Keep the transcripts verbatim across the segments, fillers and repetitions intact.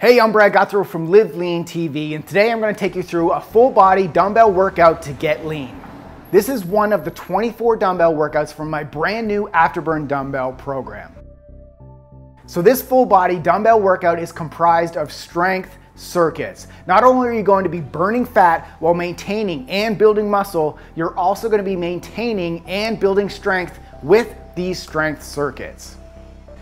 Hey, I'm Brad Guthrie from Live Lean T V, and today I'm going to take you through a full body dumbbell workout to get lean. This is one of the twenty-four dumbbell workouts from my brand new Afterburn Dumbbell Program. So this full body dumbbell workout is comprised of strength circuits. Not only are you going to be burning fat while maintaining and building muscle, you're also going to be maintaining and building strength with these strength circuits.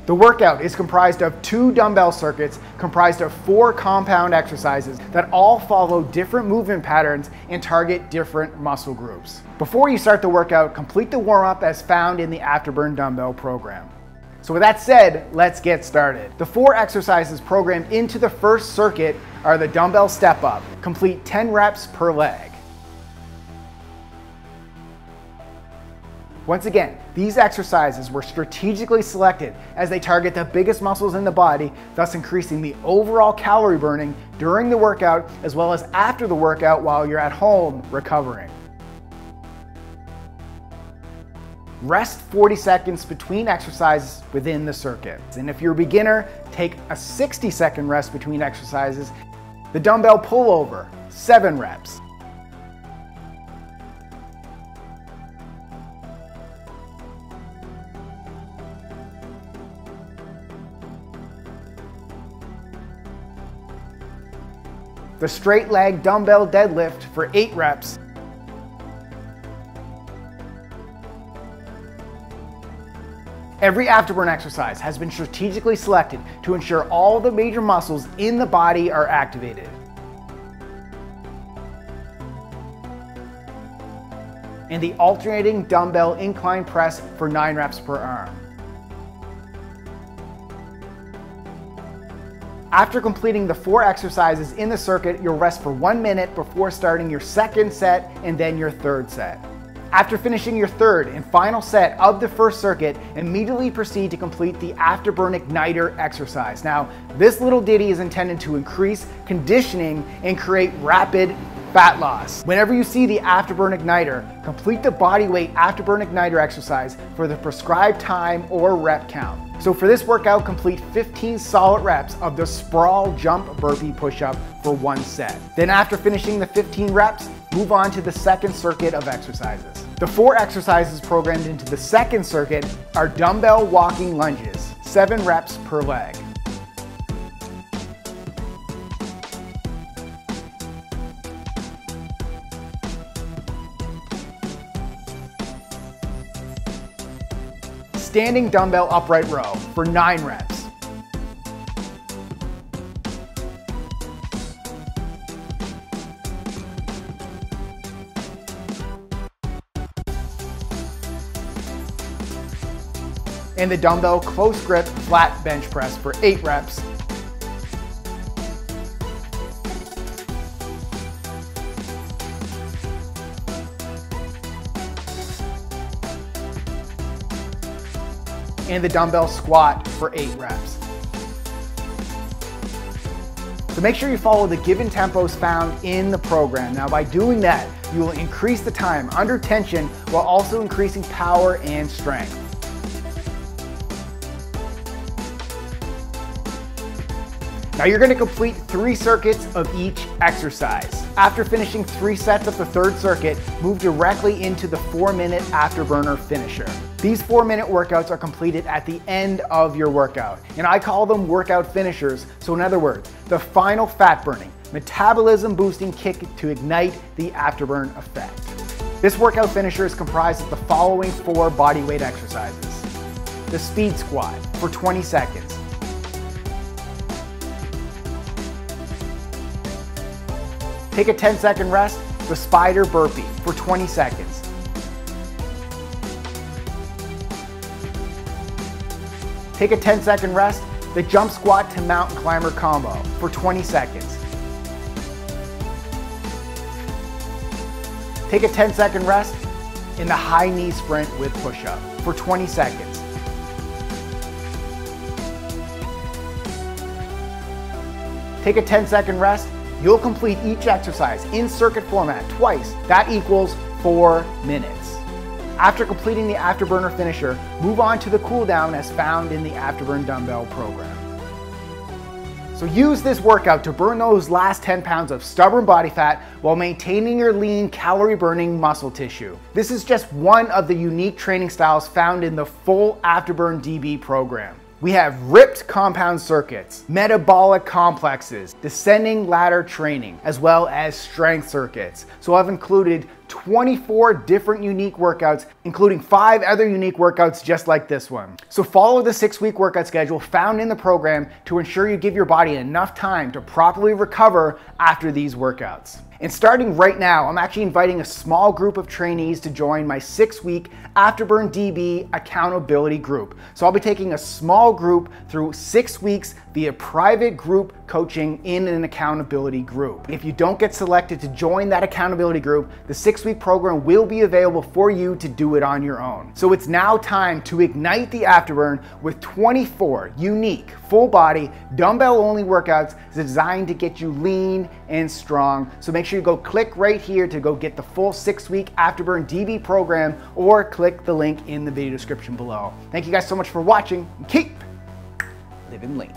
The workout is comprised of two dumbbell circuits comprised of four compound exercises that all follow different movement patterns and target different muscle groups. Before you start the workout, complete the warm-up as found in the Afterburn Dumbbell Program. So with that said, let's get started. The four exercises programmed into the first circuit are the dumbbell step up. Complete ten reps per leg. Once again, these exercises were strategically selected as they target the biggest muscles in the body, thus increasing the overall calorie burning during the workout as well as after the workout while you're at home recovering. Rest forty seconds between exercises within the circuit. And if you're a beginner, take a sixty second rest between exercises. The dumbbell pullover, seven reps. The straight leg dumbbell deadlift for eight reps. Every afterburn exercise has been strategically selected to ensure all the major muscles in the body are activated. And the alternating dumbbell incline press for nine reps per arm. After completing the four exercises in the circuit, you'll rest for one minute before starting your second set and then your third set. After finishing your third and final set of the first circuit, immediately proceed to complete the Afterburn Igniter exercise. Now, this little ditty is intended to increase conditioning and create rapid fat loss. Whenever you see the Afterburn Igniter, complete the bodyweight Afterburn Igniter exercise for the prescribed time or rep count. So for this workout, complete fifteen solid reps of the sprawl jump burpee push-up for one set. Then after finishing the fifteen reps, move on to the second circuit of exercises. The four exercises programmed into the second circuit are dumbbell walking lunges, seven reps per leg. Standing dumbbell upright row for nine reps. And the dumbbell close grip flat bench press for eight reps. And the dumbbell squat for eight reps. So make sure you follow the given tempos found in the program. Now by doing that, you will increase the time under tension while also increasing power and strength. Now you're going to complete three circuits of each exercise. After finishing three sets of the third circuit, move directly into the four minute afterburner finisher. These four minute workouts are completed at the end of your workout, and I call them workout finishers. So in other words, the final fat burning, metabolism boosting kick to ignite the afterburn effect. This workout finisher is comprised of the following four bodyweight exercises. The speed squat for twenty seconds. Take a ten second rest, the spider burpee for twenty seconds. Take a ten second rest, the jump squat to mountain climber combo for twenty seconds. Take a ten second rest in the high knee sprint with push-up for twenty seconds. Take a ten second rest. You'll complete each exercise in circuit format twice. That equals four minutes. After completing the afterburner finisher, move on to the cool down as found in the Afterburn Dumbbell Program. So use this workout to burn those last ten pounds of stubborn body fat while maintaining your lean, calorie-burning muscle tissue. This is just one of the unique training styles found in the full Afterburn D B program. We have ripped compound circuits, metabolic complexes, descending ladder training, as well as strength circuits. So I've included twenty-four different unique workouts, including five other unique workouts just like this one. So follow the six-week workout schedule found in the program to ensure you give your body enough time to properly recover after these workouts. And starting right now, I'm actually inviting a small group of trainees to join my six-week Afterburn D B accountability group. So I'll be taking a small group through six weeks via private group coaching in an accountability group. If you don't get selected to join that accountability group, the six-week program will be available for you to do it on your own. So it's now time to ignite the Afterburn with twenty-four unique, full-body, dumbbell-only workouts designed to get you lean and strong. So make Make sure you go click right here to go get the full six-week Afterburn D B program, or click the link in the video description below. Thank you guys so much for watching, and keep living lean.